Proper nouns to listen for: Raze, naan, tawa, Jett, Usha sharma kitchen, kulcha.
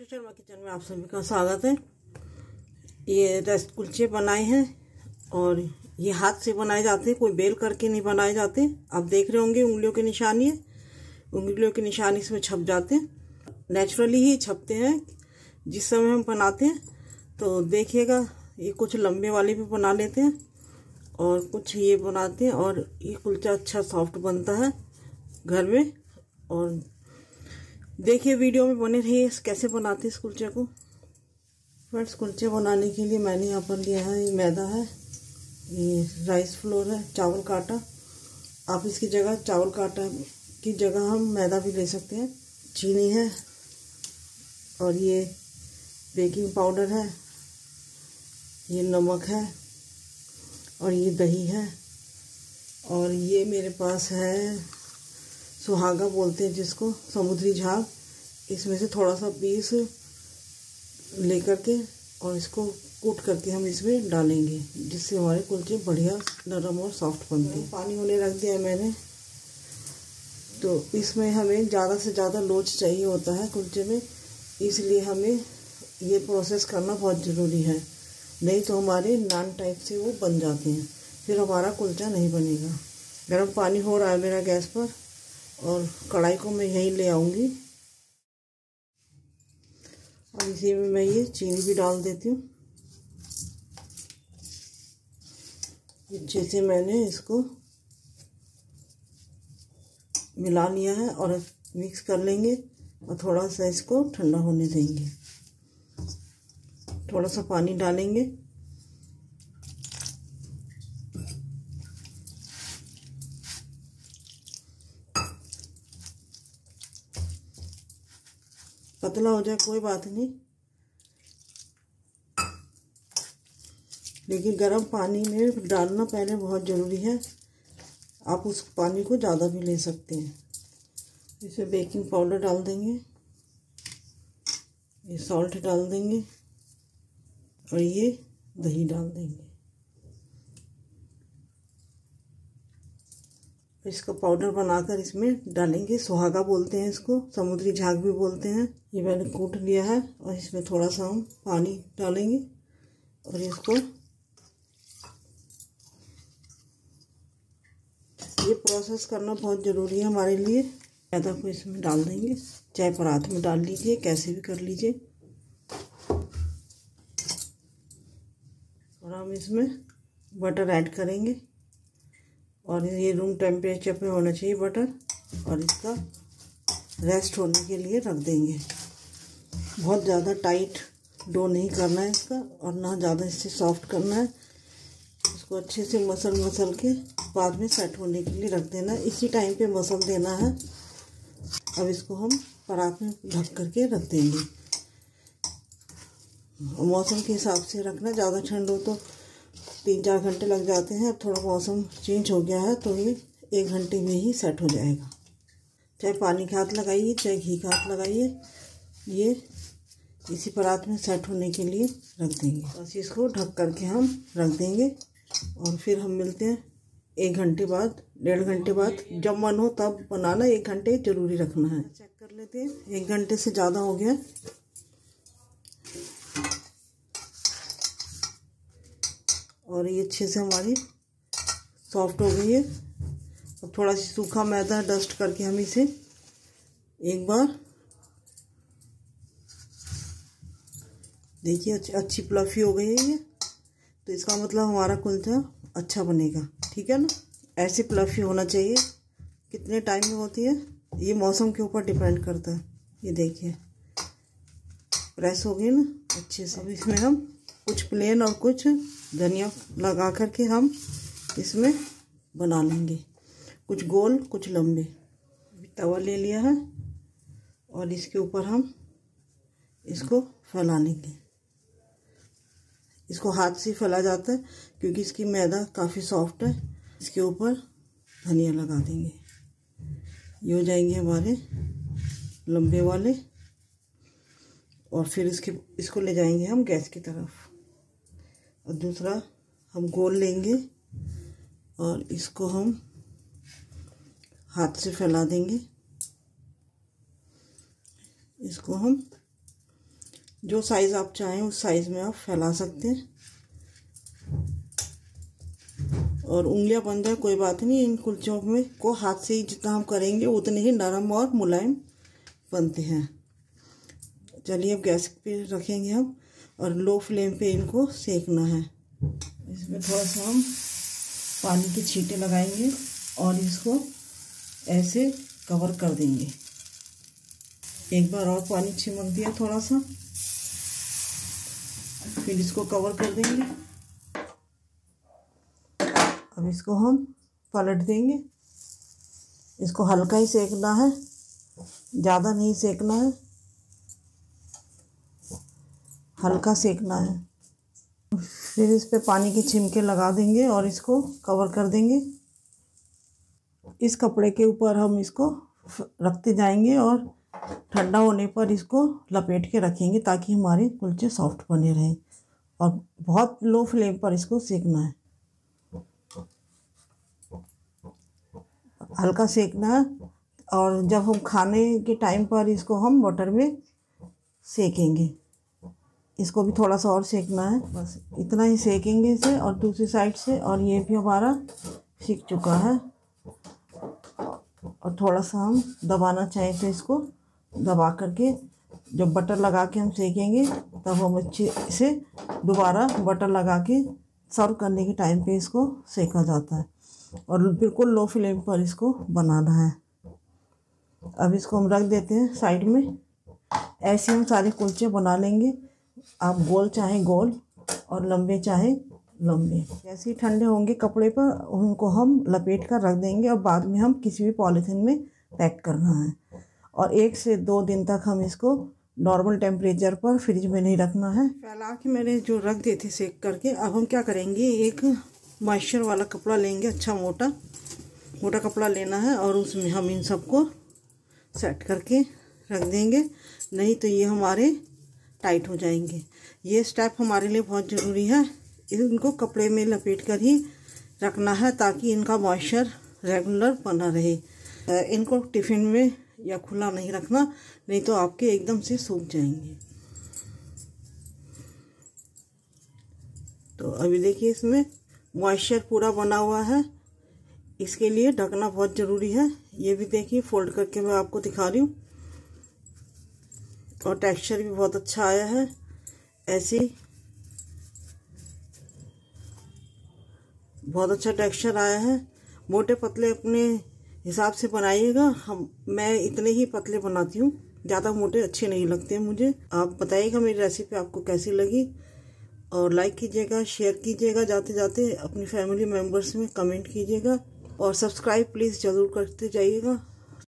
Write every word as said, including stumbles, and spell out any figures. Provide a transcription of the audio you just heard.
Usha Sharma kitchen में आप सभी का स्वागत है। ये रस कुलचे बनाए हैं और ये हाथ से बनाए जाते हैं, कोई बेल करके नहीं बनाए जाते। आप देख रहे होंगे उंगलियों की निशानी है, उंगलियों की निशानी इसमें छप जाते हैं, नेचुरली ही छपते हैं जिस समय हम बनाते हैं। तो देखिएगा, ये कुछ लंबे वाले भी बना लेते हैं और कुछ ये बनाते हैं और ये कुलचा अच्छा सॉफ्ट बनता है घर में। और देखिए वीडियो में बने रहिए कैसे बनाते हैं इस कुलचे को। फ्रेंड्स, कुलचे बनाने के लिए मैंने यहाँ पर लिया है ये मैदा है, ये राइस फ्लोर है, चावल का आटा। आप इसकी जगह चावल का आटा की जगह हम मैदा भी ले सकते हैं। चीनी है और ये बेकिंग पाउडर है, ये नमक है और ये दही है। और ये मेरे पास है सुहागा बोलते हैं जिसको, समुद्री झाग। इसमें से थोड़ा सा पीस लेकर के और इसको कूट करके हम इसमें डालेंगे, जिससे हमारे कुलचे बढ़िया नरम और सॉफ्ट बनते हैं। पानी होने रख दिया है मैंने। तो इसमें हमें ज़्यादा से ज़्यादा लोच चाहिए होता है कुलचे में, इसलिए हमें ये प्रोसेस करना बहुत ज़रूरी है, नहीं तो हमारे नान टाइप से वो बन जाते हैं, फिर हमारा कुलचा नहीं बनेगा। गर्म पानी हो रहा है मेरा गैस पर और कढ़ाई को मैं यहीं ले आऊँगी और इसी में मैं ये चीनी भी डाल देती हूँ। अच्छे से मैंने इसको मिला लिया है और मिक्स कर लेंगे और थोड़ा सा इसको ठंडा होने देंगे। थोड़ा सा पानी डालेंगे पतला हो जाए कोई बात नहीं, लेकिन गर्म पानी में डालना पहले बहुत ज़रूरी है। आप उस पानी को ज़्यादा भी ले सकते हैं। इसमें बेकिंग पाउडर डाल देंगे, ये सॉल्ट डाल देंगे और ये दही डाल देंगे। इसका पाउडर बनाकर इसमें डालेंगे। सुहागा बोलते हैं इसको, समुद्री झाग भी बोलते हैं। ये मैंने कूट लिया है और इसमें थोड़ा सा हम पानी डालेंगे और इसको, ये प्रोसेस करना बहुत ज़रूरी है हमारे लिए। मैदा को इसमें डाल देंगे, चाहे परात में डाल लीजिए, कैसे भी कर लीजिए। और हम इसमें बटर ऐड करेंगे और ये रूम टेम्परेचर पे होना चाहिए बटर, और इसका रेस्ट होने के लिए रख देंगे। बहुत ज़्यादा टाइट डो नहीं करना है इसका और ना ज़्यादा इससे सॉफ्ट करना है। इसको अच्छे से मसल मसल के बाद में सेट होने के लिए रख देना है। इसी टाइम पे मसल देना है। अब इसको हम परात में ढक करके रख देंगे। मौसम के हिसाब से रखना, ज़्यादा ठंड हो तो तीन चार घंटे लग जाते हैं। अब थोड़ा मौसम चेंज हो गया है तो ये एक घंटे में ही सेट हो जाएगा। चाहे पानी का हाथ लगाइए, चाहे घी का हाथ लगाइए, ये इसी परात में सेट होने के लिए रख देंगे। बस इसको ढक करके हम रख देंगे और फिर हम मिलते हैं एक घंटे बाद, डेढ़ घंटे बाद। जब मन हो तब बनाना, एक घंटे ज़रूरी रखना है। चेक कर लेते हैं, एक घंटे से ज़्यादा हो गया। और ये अच्छे से हमारी सॉफ्ट हो गई है। अब थोड़ा सा सूखा मैदा डस्ट करके हम इसे एक बार देखिए, अच्छी फ्लफी हो गई है ये। तो इसका मतलब हमारा कुलचा अच्छा बनेगा, ठीक है ना। ऐसी फ्लफी होना चाहिए। कितने टाइम में होती है ये मौसम के ऊपर डिपेंड करता है। ये देखिए प्रेस हो गई ना अच्छे से। अब इसमें हम कुछ प्लेन और कुछ धनिया लगा करके हम इसमें बना लेंगे, कुछ गोल कुछ लंबे। तवा ले लिया है और इसके ऊपर हम इसको फैला लेंगे। इसको हाथ से फैला जाता है क्योंकि इसकी मैदा काफ़ी सॉफ्ट है। इसके ऊपर धनिया लगा देंगे। ये हो जाएंगे हमारे लंबे वाले। और फिर इसके इसको ले जाएंगे हम गैस की तरफ। और दूसरा हम गोल लेंगे और इसको हम हाथ से फैला देंगे। इसको हम जो साइज़ आप चाहें उस साइज़ में आप फैला सकते हैं। और उंगलियां बंद है कोई बात नहीं, इन कुलचों में को हाथ से ही जितना हम करेंगे उतने ही नरम और मुलायम बनते हैं। चलिए अब गैस पे रखेंगे हम और लो फ्लेम पे इनको सेकना है। इसमें थोड़ा सा हम पानी के छींटे लगाएंगे और इसको ऐसे कवर कर देंगे। एक बार और पानी छिड़क दिया थोड़ा सा, फिर इसको कवर कर देंगे। अब इसको हम पलट देंगे। इसको हल्का ही सेकना है, ज़्यादा नहीं सेकना है, हल्का सेकना है। फिर इस पे पानी के छिमके लगा देंगे और इसको कवर कर देंगे। इस कपड़े के ऊपर हम इसको रखते जाएंगे और ठंडा होने पर इसको लपेट के रखेंगे ताकि हमारे कुलचे सॉफ्ट बने रहें। और बहुत लो फ्लेम पर इसको सेकना है, हल्का सेकना है। और जब हम खाने के टाइम पर इसको हम बटर में सेकेंगे। इसको भी थोड़ा सा और सेकना है, बस इतना ही सेकेंगे इसे और दूसरी साइड से। और ये भी हमारा सीख चुका है। और थोड़ा सा हम दबाना चाहें तो इसको दबा करके जब बटर लगा के हम सेकेंगे तब हम अच्छे से दोबारा बटर लगा के सर्व करने के टाइम पे इसको सेका जाता है। और बिल्कुल लो फ्लेम पर इसको बनाना है। अब इसको हम रख देते हैं साइड में। ऐसे हम सारे कुलचे बना लेंगे। आप गोल चाहे गोल और लंबे चाहे लंबे। जैसे ही ठंडे होंगे कपड़े पर उनको हम लपेट कर रख देंगे और बाद में हम किसी भी पॉलीथिन में पैक करना है। और एक से दो दिन तक हम इसको नॉर्मल टेम्परेचर पर फ्रिज में नहीं रखना है। फैला के मैंने जो रख दिए थे सेक करके, अब हम क्या करेंगे, एक मॉइस्चर वाला कपड़ा लेंगे, अच्छा मोटा मोटा कपड़ा लेना है और उसमें हम इन सबको सेट करके रख देंगे, नहीं तो ये हमारे टाइट हो जाएंगे। ये स्टेप हमारे लिए बहुत ज़रूरी है। इनको कपड़े में लपेट कर ही रखना है ताकि इनका मॉइस्चर रेगुलर बना रहे। इनको टिफ़िन में या खुला नहीं रखना, नहीं तो आपके एकदम से सूख जाएंगे। तो अभी देखिए इसमें मॉइस्चर पूरा बना हुआ है, इसके लिए ढकना बहुत ज़रूरी है। ये भी देखिए फोल्ड करके मैं आपको दिखा रही हूँ। और टेक्सचर भी बहुत अच्छा आया है। ऐसे बहुत अच्छा टेक्सचर आया है। मोटे पतले अपने हिसाब से बनाइएगा, हम मैं इतने ही पतले बनाती हूँ, ज़्यादा मोटे अच्छे नहीं लगते मुझे। आप बताइएगा मेरी रेसिपी आपको कैसी लगी और लाइक कीजिएगा, शेयर कीजिएगा, जाते जाते अपनी फैमिली मेम्बर्स में कमेंट कीजिएगा और सब्सक्राइब प्लीज़ ज़रूर करते जाइएगा।